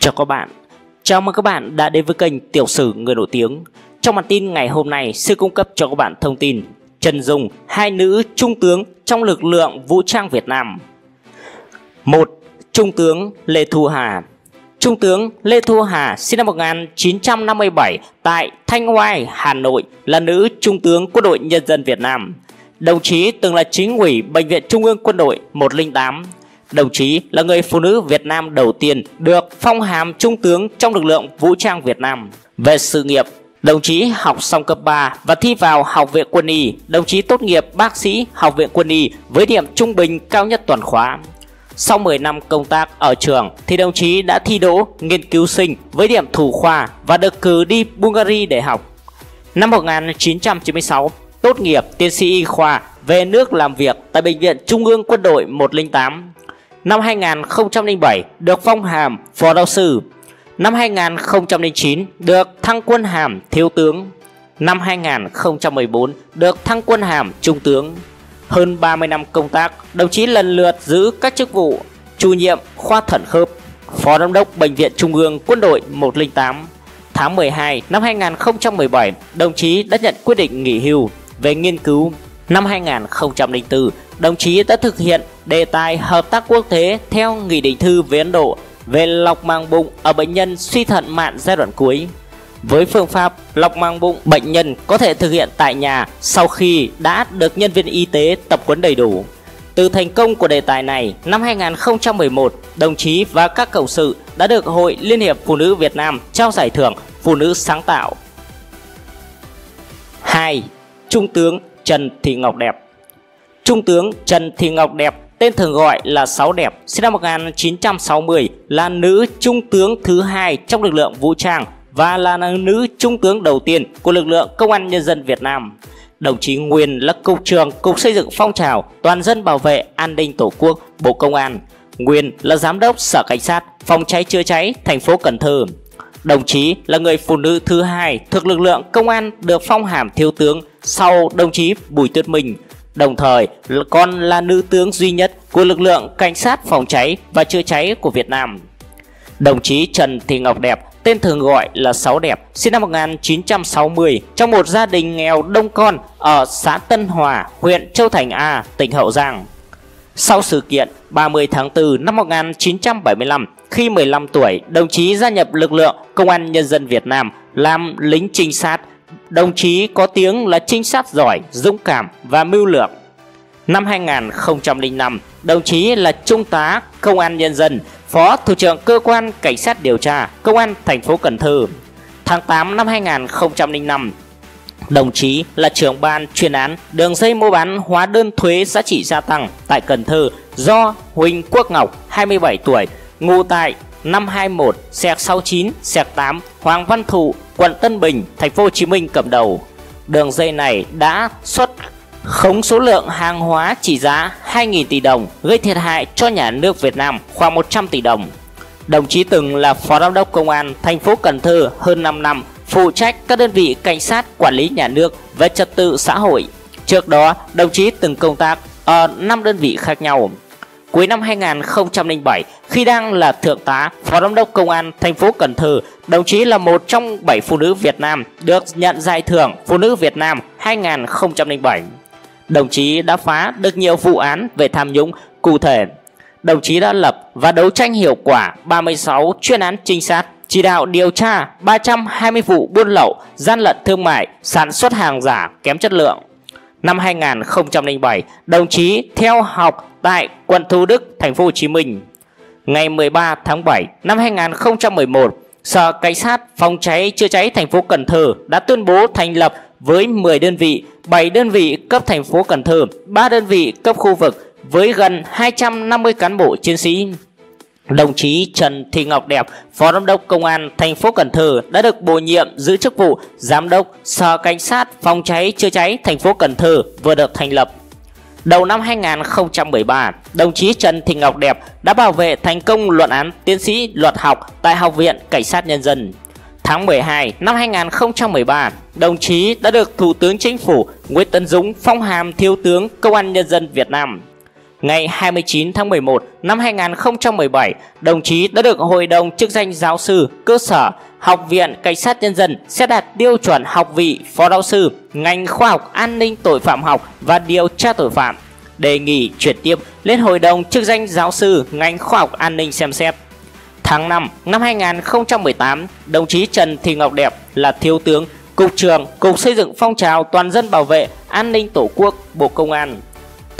Chào các bạn, chào mừng các bạn đã đến với kênh Tiểu sử Người Nổi Tiếng. Trong bản tin ngày hôm nay sẽ cung cấp cho các bạn thông tin Trần Dung, hai nữ trung tướng trong lực lượng vũ trang Việt Nam. 1. Trung tướng Lê Thu Hà. Trung tướng Lê Thu Hà sinh năm 1957 tại Thanh Oai, Hà Nội, là nữ trung tướng Quân đội Nhân dân Việt Nam. Đồng chí từng là chính ủy Bệnh viện Trung ương Quân đội 108. Đồng chí là người phụ nữ Việt Nam đầu tiên được phong hàm trung tướng trong lực lượng vũ trang Việt Nam. Về sự nghiệp, đồng chí học xong cấp 3 và thi vào Học viện Quân y. Đồng chí tốt nghiệp bác sĩ Học viện Quân y với điểm trung bình cao nhất toàn khóa. Sau 10 năm công tác ở trường thì đồng chí đã thi đỗ nghiên cứu sinh với điểm thủ khoa và được cử đi Bulgaria để học. Năm 1996, tốt nghiệp tiến sĩ y khoa, về nước làm việc tại Bệnh viện Trung ương Quân đội 108. Năm 2007 được phong hàm phó giáo sư. Năm 2009 được thăng quân hàm thiếu tướng. Năm 2014 được thăng quân hàm trung tướng. Hơn 30 năm công tác, đồng chí lần lượt giữ các chức vụ chủ nhiệm khoa thận khớp, phó giám đốc Bệnh viện Trung ương Quân đội 108. Tháng 12 năm 2017, đồng chí đã nhận quyết định nghỉ hưu về nghiên cứu. Năm 2004, đồng chí đã thực hiện đề tài hợp tác quốc tế theo nghị định thư với Ấn Độ về lọc màng bụng ở bệnh nhân suy thận mạn giai đoạn cuối. Với phương pháp lọc màng bụng, bệnh nhân có thể thực hiện tại nhà sau khi đã được nhân viên y tế tập huấn đầy đủ. Từ thành công của đề tài này, năm 2011, đồng chí và các cộng sự đã được Hội Liên hiệp Phụ nữ Việt Nam trao giải thưởng Phụ nữ sáng tạo. 2. Trung tướng Trần Thị Ngọc Đẹp. Trung tướng Trần Thị Ngọc Đẹp, tên thường gọi là Sáu Đẹp, sinh năm 1960, là nữ trung tướng thứ hai trong lực lượng vũ trang và là nữ trung tướng đầu tiên của lực lượng Công an Nhân dân Việt Nam. Đồng chí nguyên là cục trưởng Cục Xây dựng Phong trào Toàn dân Bảo vệ An ninh Tổ quốc, Bộ Công an, nguyên là giám đốc Sở Cảnh sát Phòng cháy chữa cháy Thành phố Cần Thơ. Đồng chí là người phụ nữ thứ hai thuộc lực lượng công an được phong hàm thiếu tướng sau đồng chí Bùi Tuyết Minh, đồng thời còn là nữ tướng duy nhất của lực lượng Cảnh sát Phòng cháy và chữa cháy của Việt Nam. Đồng chí Trần Thị Ngọc Đẹp, tên thường gọi là Sáu Đẹp, sinh năm 1960 trong một gia đình nghèo đông con ở xã Tân Hòa, huyện Châu Thành A, tỉnh Hậu Giang. Sau sự kiện 30 tháng 4 năm 1975, khi 15 tuổi, đồng chí gia nhập lực lượng Công an Nhân dân Việt Nam làm lính trinh sát. Đồng chí có tiếng là trinh sát giỏi, dũng cảm và mưu lược. Năm 2005, đồng chí là Trung tá Công an Nhân dân, Phó Thủ trưởng Cơ quan Cảnh sát điều tra Công an thành phố Cần Thơ. Tháng 8 năm 2005, đồng chí là trưởng ban chuyên án đường dây mua bán hóa đơn thuế giá trị gia tăng tại Cần Thơ do Huỳnh Quốc Ngọc, 27 tuổi, ngụ tại 521/69/8 Hoàng Văn Thụ, quận Tân Bình, thành phố Hồ Chí Minh cầm đầu. Đường dây này đã xuất khống số lượng hàng hóa trị giá 2.000 tỷ đồng, gây thiệt hại cho nhà nước Việt Nam khoảng 100 tỷ đồng. Đồng chí từng là Phó Giám đốc Công an thành phố Cần Thơ hơn 5 năm, phụ trách các đơn vị cảnh sát quản lý nhà nước về trật tự xã hội. Trước đó, đồng chí từng công tác ở 5 đơn vị khác nhau. Cuối năm 2007, khi đang là thượng tá Phó Giám đốc Công an thành phố Cần Thơ, đồng chí là một trong 7 phụ nữ Việt Nam được nhận giải thưởng Phụ nữ Việt Nam 2007. Đồng chí đã phá được nhiều vụ án về tham nhũng. Cụ thể, đồng chí đã lập và đấu tranh hiệu quả 36 chuyên án trinh sát, chỉ đạo điều tra 320 vụ buôn lậu, gian lận thương mại, sản xuất hàng giả kém chất lượng. Năm 2007, đồng chí theo học tại quận Thủ Đức, thành phố Hồ Chí Minh. Ngày 13 tháng 7 năm 2011, Sở Cảnh sát Phòng cháy chữa cháy thành phố Cần Thơ đã tuyên bố thành lập với 10 đơn vị, 7 đơn vị cấp thành phố Cần Thơ, 3 đơn vị cấp khu vực với gần 250 cán bộ chiến sĩ. Đồng chí Trần Thị Ngọc Đẹp, Phó Giám đốc Công an thành phố Cần Thơ đã được bổ nhiệm giữ chức vụ Giám đốc Sở Cảnh sát Phòng cháy chữa cháy thành phố Cần Thơ vừa được thành lập. Đầu năm 2013, đồng chí Trần Thị Ngọc Đẹp đã bảo vệ thành công luận án tiến sĩ luật học tại Học viện Cảnh sát Nhân dân. Tháng 12 năm 2013, đồng chí đã được Thủ tướng Chính phủ Nguyễn Tấn Dũng phong hàm Thiếu tướng Công an Nhân dân Việt Nam. Ngày 29 tháng 11 năm 2017, đồng chí đã được Hội đồng chức danh giáo sư cơ sở Học viện Cảnh sát Nhân dân xét đạt tiêu chuẩn học vị phó giáo sư ngành khoa học an ninh tội phạm học và điều tra tội phạm, đề nghị chuyển tiếp lên Hội đồng chức danh giáo sư ngành khoa học an ninh xem xét. Tháng 5 năm 2018, đồng chí Trần Thị Ngọc Đẹp là Thiếu tướng, Cục trưởng Cục Xây dựng Phong trào Toàn dân Bảo vệ An ninh Tổ quốc, Bộ Công an.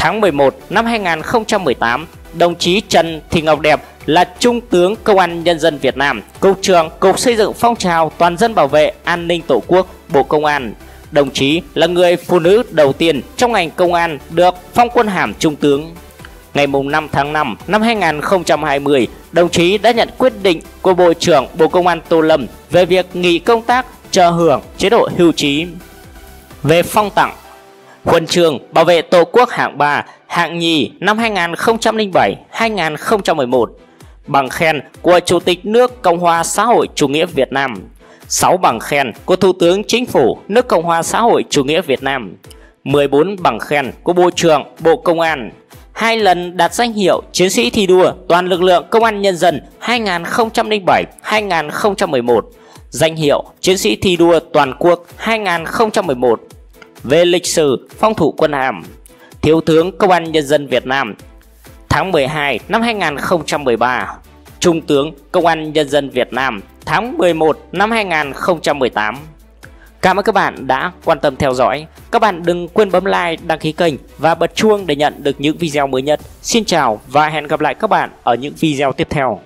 Tháng 11 năm 2018, đồng chí Trần Thị Ngọc Đẹp là Trung tướng Công an Nhân dân Việt Nam, Cục trưởng Cục Xây dựng Phong trào Toàn dân Bảo vệ An ninh Tổ quốc, Bộ Công an. Đồng chí là người phụ nữ đầu tiên trong ngành công an được phong quân hàm Trung tướng. Ngày 5 tháng 5 năm 2020, đồng chí đã nhận quyết định của Bộ trưởng Bộ Công an Tô Lâm về việc nghỉ công tác chờ hưởng chế độ hưu trí. Về phong tặng Huân chương Bảo vệ Tổ quốc hạng 3, hạng nhì năm 2007-2011, bằng khen của Chủ tịch nước Cộng hòa xã hội chủ nghĩa Việt Nam, 6 bằng khen của Thủ tướng Chính phủ nước Cộng hòa xã hội chủ nghĩa Việt Nam, 14 bằng khen của Bộ trưởng Bộ Công an, 2 lần đạt danh hiệu Chiến sĩ thi đua toàn lực lượng Công an Nhân dân 2007-2011, danh hiệu Chiến sĩ thi đua toàn quốc 2011. Về lịch sử phong thủ quân hàm Thiếu tướng Công an Nhân dân Việt Nam, tháng 12 năm 2013, Trung tướng Công an Nhân dân Việt Nam, tháng 11 năm 2018. Cảm ơn các bạn đã quan tâm theo dõi. Các bạn đừng quên bấm like, đăng ký kênh và bật chuông để nhận được những video mới nhất. Xin chào và hẹn gặp lại các bạn ở những video tiếp theo.